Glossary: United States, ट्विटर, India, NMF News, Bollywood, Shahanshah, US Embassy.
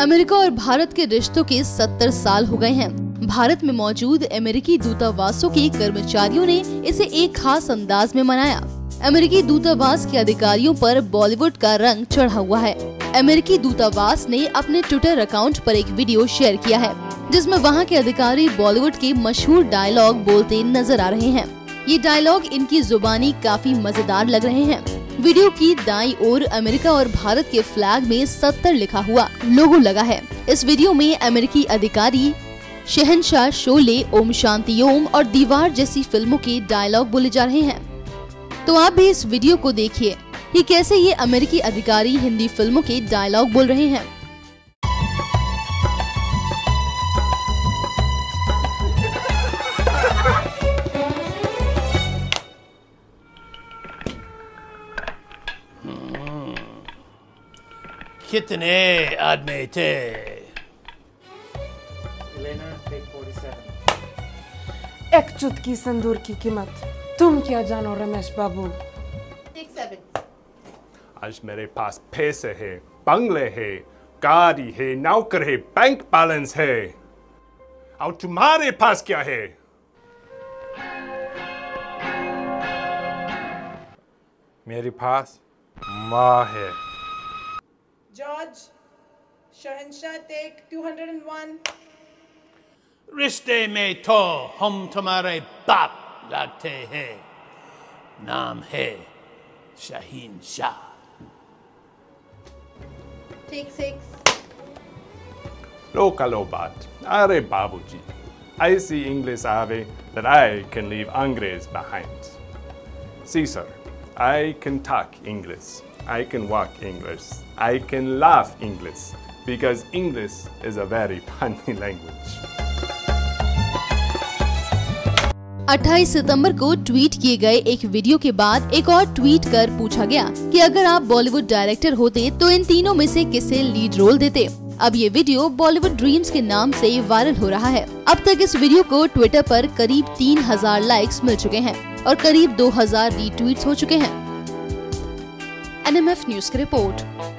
America और भारत के रिश्तों के 70 साल हो गए हैं। भारत में मौजूद अमेरिकी दूतावासों के कर्मचारियों ने इसे एक खास अंदाज में मनाया। अमेरिकी दूतावास के अधिकारियों पर बॉलीवुड का रंग चढ़ा हुआ है। अमेरिकी दूतावास ने अपने ट्विटर अकाउंट पर एक वीडियो शेयर किया है जिसमें वहां के अधिकारी बॉलीवुड के मशहूर डायलॉग बोलते नजर आ रहे हैं। ये डायलॉग इनकी जुबानी काफी मजेदार लग रहे हैं। वीडियो की दाईं ओर अमेरिका और भारत के फ्लैग में 70 लिखा हुआ लोगो लगा है। इस वीडियो में अमेरिकी अधिकारी शहनशाह, शोले, ओम शांति ओम और दीवार जैसी फिल्मों के डायलॉग बोले जा रहे हैं। तो आप भी इस वीडियो को देखिए कि कैसे ये अमेरिकी अधिकारी हिंदी फिल्मों के डायलॉग बोल रहे हैं। कितने आदमी थे? एक चुटकी संदूर की कीमत तुम क्या जानो रमेश बाबू। आज मेरे पास पैसे है, बंगले है, गाड़ी है, नौकर है, बैंक बैलेंस है, और तुम्हारे पास क्या है? मेरे पास माँ है। जॉर्ज, शहनशाह टेक 201। रिश्ते में तो हम तुम्हारे बाप लगते हैं, नाम है शहनशाह। टेक 6। लो बात, अरे बाबूजी, I see English आवे that I can leave Angres behind. See sir, I can talk English. I can walk English. I can laugh English because English is a very funny language. 28 सितंबर को tweet किए गए एक video के बाद एक और tweet कर पूछा गया कि अगर आप बॉलीवुड डायरेक्टर होते तो इन तीनों में से किसे लीड रोल देते। अब ये वीडियो बॉलीवुड ड्रीम्स के नाम से वायरल हो रहा है। अब तक इस वीडियो को ट्विटर पर करीब 3000 लाइक्स मिल चुके हैं और करीब 2000 रीट्वीट हो चुके हैं। NMF News की रिपोर्ट।